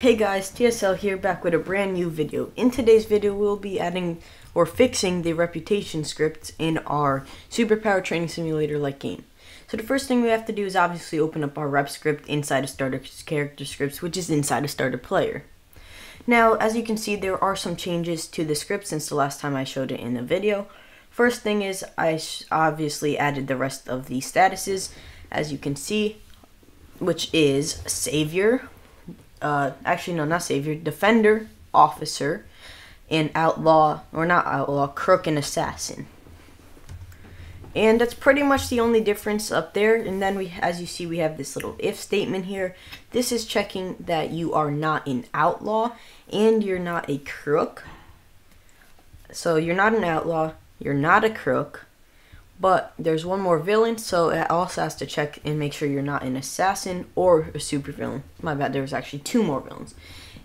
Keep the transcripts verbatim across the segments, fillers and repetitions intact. Hey guys, T S L here, back with a brand new video. In today's video, we'll be adding or fixing the reputation scripts in our Superpower Training Simulator-like game. So the first thing we have to do is obviously open up our rep script inside of starter character scripts, which is inside of starter player. Now, as you can see, there are some changes to the script since the last time I showed it in the video. First thing is I obviously added the rest of the statuses, as you can see, which is Savior. Uh, actually, no, not Savior, Defender, Officer, and Outlaw, or not Outlaw, Crook and Assassin. And that's pretty much the only difference up there. And then, we, as you see, we have this little if statement here. This is checking that you are not an outlaw, and you're not a crook. So you're not an outlaw, you're not a crook, but there's one more villain, so it also has to check and make sure you're not an assassin or a supervillain. My bad, there was actually two more villains.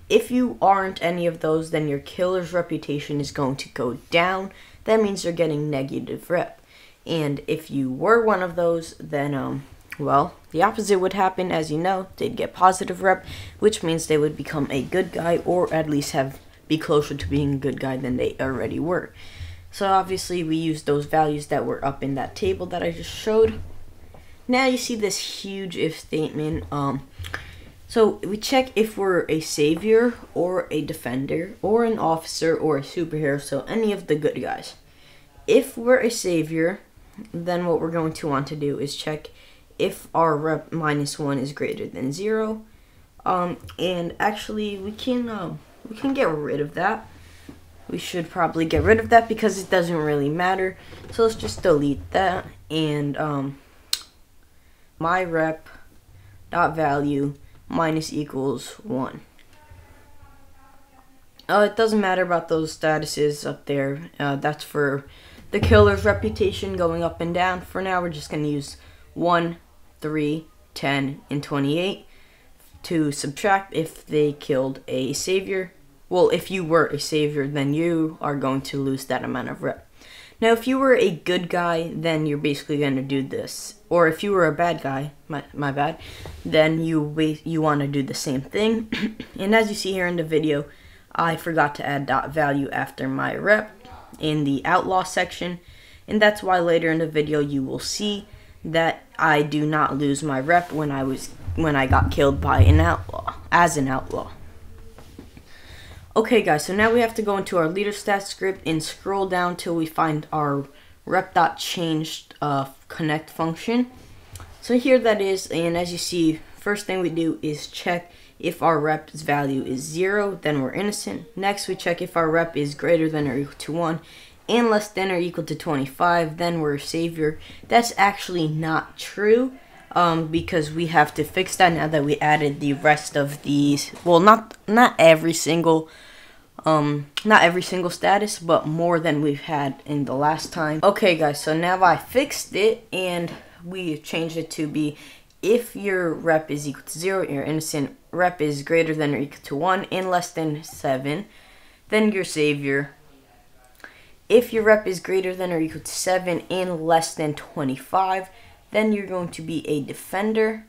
If you aren't any of those, then your killer's reputation is going to go down. That means you're getting negative rep. And if you were one of those, then, um, well, the opposite would happen. As you know, they'd get positive rep, which means they would become a good guy, or at least have be closer to being a good guy than they already were. So obviously we used those values that were up in that table that I just showed. Now you see this huge if statement. Um, so we check if we're a savior or a defender or an officer or a superhero, so any of the good guys. If we're a savior, then what we're going to want to do is check if our rep minus one is greater than zero. Um, and actually we can, uh, we can get rid of that. We should probably get rid of that because it doesn't really matter. So let's just delete that. And um, my rep dot value minus equals one. Oh, uh, it doesn't matter about those statuses up there. Uh, that's for the killer's reputation going up and down. For now, we're just going to use one, three, ten, and twenty-eight to subtract if they killed a savior. Well, if you were a savior, then you are going to lose that amount of rep. Now, if you were a good guy, then you're basically going to do this. Or if you were a bad guy, my, my bad, then you, you want to do the same thing. And as you see here in the video, I forgot to add dot value after my rep in the outlaw section. And that's why later in the video you will see that I do not lose my rep when I, was, when I got killed by an outlaw, as an outlaw. Okay guys, so now we have to go into our leader stat script and scroll down till we find our rep.change uh, connect function. So here that is, and as you see, first thing we do is check if our rep's value is zero, then we're innocent. Next we check if our rep is greater than or equal to one and less than or equal to twenty-five, then we're a savior. That's actually not true. Um, because we have to fix that now that we added the rest of these, well, not not every single, um, not every single status, but more than we've had in the last time. Okay, guys, so now I fixed it, and we changed it to be, if your rep is equal to zero, your innocent rep is greater than or equal to one, and less than seven, then your savior. If your rep is greater than or equal to seven, and less than twenty-five, then you're going to be a defender.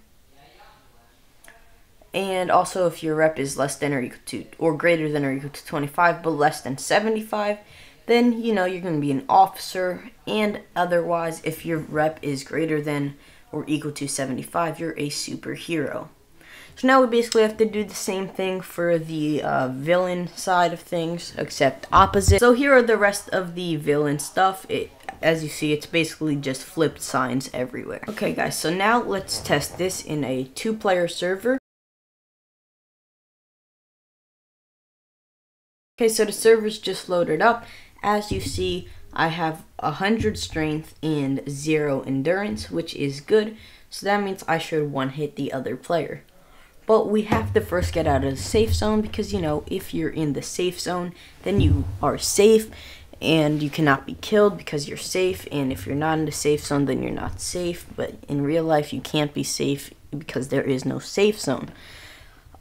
And also if your rep is less than or equal to, or greater than or equal to twenty-five, but less than seventy-five, then you know you're going to be an officer. And otherwise, if your rep is greater than or equal to seventy-five, you're a superhero. So now we basically have to do the same thing for the uh, villain side of things, except opposite. So here are the rest of the villain stuff. It, as you see, it's basically just flipped signs everywhere. Okay guys, so now let's test this in a two-player server. Okay, so the server's just loaded up. As you see, I have one hundred strength and zero endurance, which is good. So that means I should one-hit the other player. But we have to first get out of the safe zone because, you know, if you're in the safe zone, then you are safe and you cannot be killed because you're safe. And if you're not in the safe zone, then you're not safe. But in real life, you can't be safe because there is no safe zone.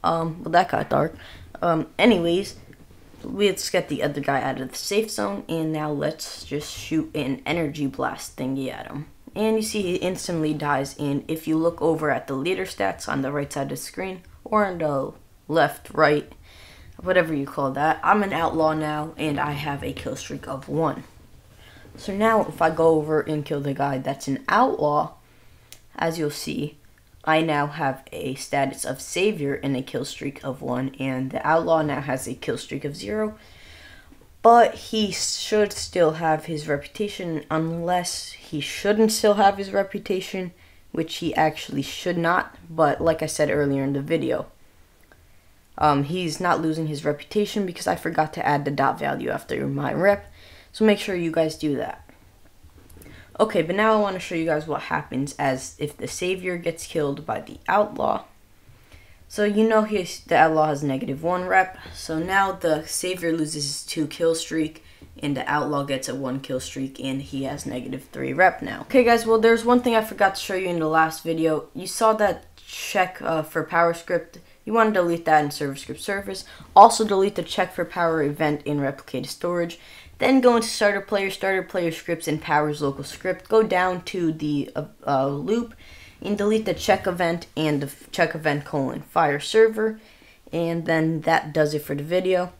Um, well, that got dark. Um, anyways, let's get the other guy out of the safe zone. And now let's just shoot an energy blast thingy at him. And you see he instantly dies, and if you look over at the leader stats on the right side of the screen, or on the left, right, whatever you call that. I'm an outlaw now, and I have a kill streak of one. So now if I go over and kill the guy that's an outlaw, as you'll see, I now have a status of savior and a kill streak of one, and the outlaw now has a kill streak of zero. But he should still have his reputation, unless he shouldn't still have his reputation, which he actually should not. But like I said earlier in the video, um, he's not losing his reputation because I forgot to add the dot value after my rep. So make sure you guys do that. Okay, but now I want to show you guys what happens as if the savior gets killed by the outlaw. So you know he's, the outlaw has negative one rep, so now the savior loses his two kill streak, and the outlaw gets a one kill streak, and he has negative three rep now. Okay guys, well there's one thing I forgot to show you in the last video. You saw that check uh, for power script. You want to delete that in server script service. Also delete the check for power event in replicated storage. Then go into starter player, starter player scripts, and powers local script. Go down to the uh, uh, loop, and delete the check event and the check event colon fire server, and then that does it for the video.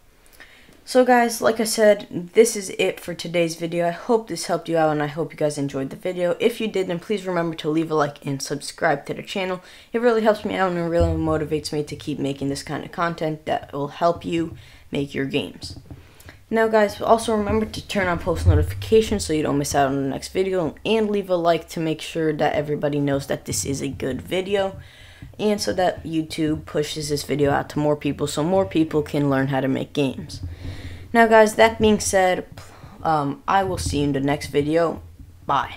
So guys, like I said, this is it for today's video. I hope this helped you out, and I hope you guys enjoyed the video. If you did, then please remember to leave a like and subscribe to the channel. It really helps me out, and it really motivates me to keep making this kind of content that will help you make your games. Now guys, also remember to turn on post notifications so you don't miss out on the next video, and leave a like to make sure that everybody knows that this is a good video, and so that YouTube pushes this video out to more people so more people can learn how to make games. Now guys, that being said, um, I will see you in the next video. Bye.